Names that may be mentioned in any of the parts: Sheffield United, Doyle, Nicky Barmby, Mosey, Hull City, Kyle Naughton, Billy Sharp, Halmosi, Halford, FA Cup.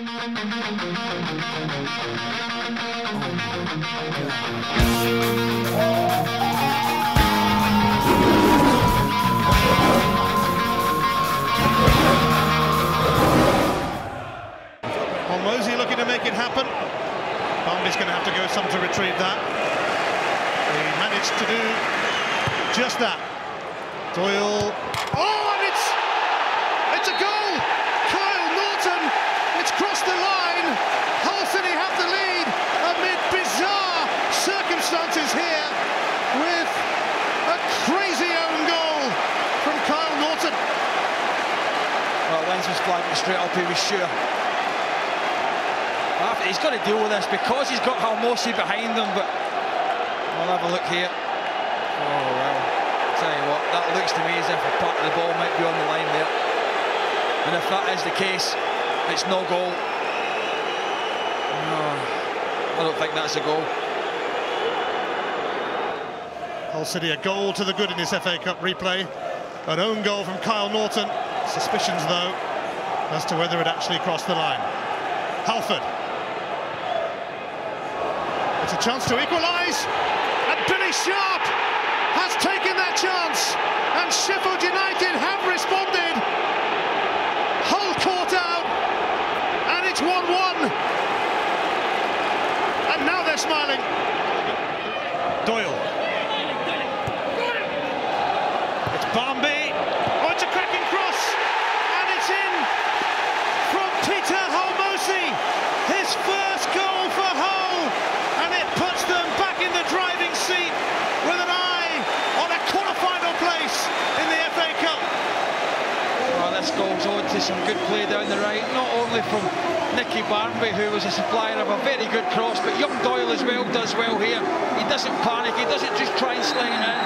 Mosey looking to make it happen. Barmby's going to have to go some to retrieve that. He managed to do just that. Doyle. Oh, and it's a goal! Kyle Naughton, it's crossed the line. Hull City have the lead amid bizarre circumstances here with a crazy own goal from Kyle Naughton. Well, when's his flag straight up, he was sure. He's got to deal with this because he's got Halmosi behind him, but we'll have a look here. Oh, well, I'll tell you what, that looks to me as if a part of the ball might be on the line there. And if that is the case, it's no goal. No, I don't think that's a goal. Hull City, a goal to the good in this FA Cup replay. An own goal from Kyle Naughton. Suspicions, though, as to whether it actually crossed the line. Halford. It's a chance to equalise, and Billy Sharp has taken that chance, and Sheffield United have responded. Hull caught out, and it's 1-1. And now they're smiling. Doyle. It's Bombay. Oh, it's a cracking cross, and it's in from Peter Halmosi. His first goal for Hull. And it puts them back in the driving seat with an eye on a quarter-final place in the FA Cup. Well, this goal's owed to some good play down the right, not only from Nicky Barmby, who was a supplier of a very good cross, but young Doyle as well does well here. He doesn't panic, he doesn't just try and sling it in.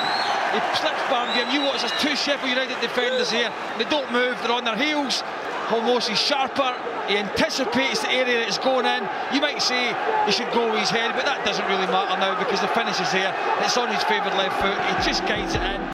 He slips Barmby, and you watch, there's two Sheffield United defenders here. They don't move, they're on their heels. Halmosi's sharper, he anticipates the area that it's going in. You might say he should go with his head, but that doesn't really matter now because the finish is here. It's on his favoured left foot, he just guides it in.